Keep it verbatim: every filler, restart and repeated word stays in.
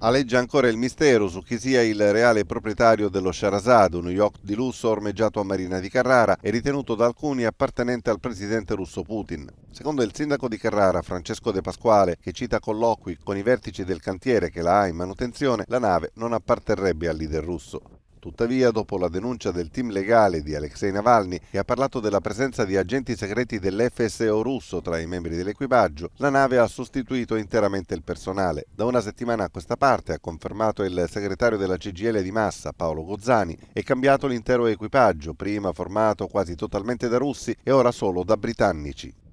Aleggia ancora il mistero su chi sia il reale proprietario dello Sharazade, un yacht di lusso ormeggiato a Marina di Carrara e ritenuto da alcuni appartenente al presidente russo Putin. Secondo il sindaco di Carrara, Francesco De Pasquale, che cita colloqui con i vertici del cantiere che la ha in manutenzione, la nave non apparterrebbe al leader russo. Tuttavia, dopo la denuncia del team legale di Alexei Navalny, che ha parlato della presenza di agenti segreti dell'F S O russo tra i membri dell'equipaggio, la nave ha sostituito interamente il personale. Da una settimana a questa parte, ha confermato il segretario della C G L di Massa, Paolo Gozzani, è cambiato l'intero equipaggio, prima formato quasi totalmente da russi e ora solo da britannici.